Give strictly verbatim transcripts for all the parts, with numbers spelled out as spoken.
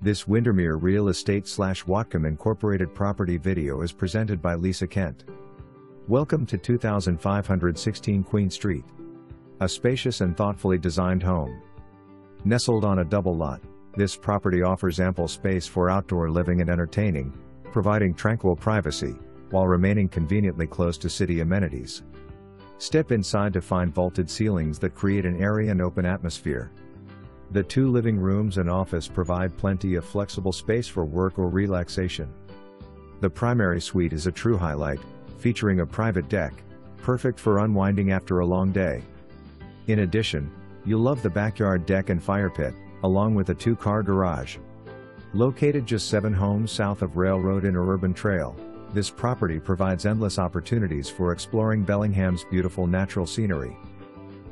This Windermere Real Estate slash Whatcom Incorporated property video is presented by Lisa Kent. Welcome to two thousand five hundred sixteen Queen Street. A spacious and thoughtfully designed home. Nestled on a double lot, this property offers ample space for outdoor living and entertaining, providing tranquil privacy, while remaining conveniently close to city amenities. Step inside to find vaulted ceilings that create an airy and open atmosphere. The two living rooms and office provide plenty of flexible space for work or relaxation. The primary suite is a true highlight, featuring a private deck, perfect for unwinding after a long day. In addition, you'll love the backyard deck and fire pit, along with a two-car garage. Located just seven homes south of Railroad Interurban Trail, this property provides endless opportunities for exploring Bellingham's beautiful natural scenery.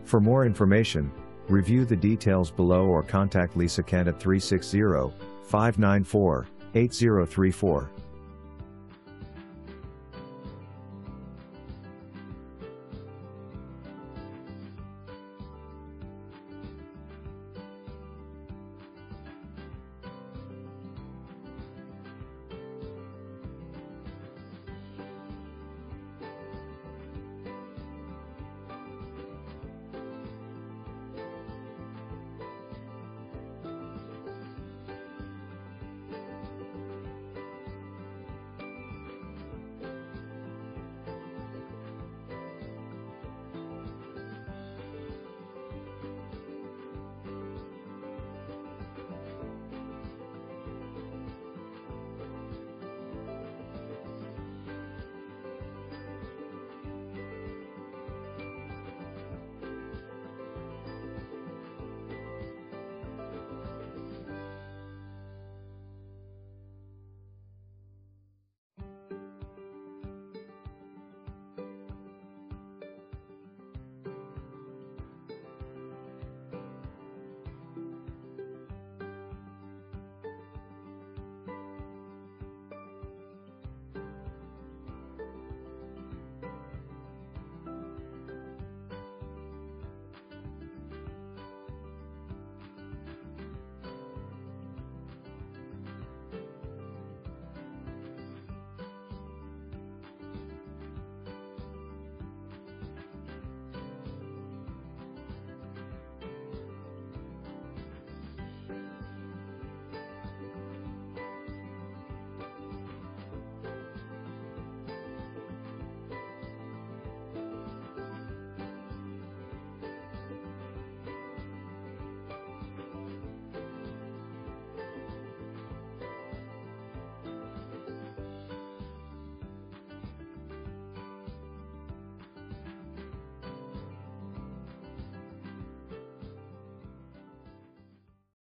For more information, review the details below or contact Lisa Kent at three six zero, five nine four, eight zero three four.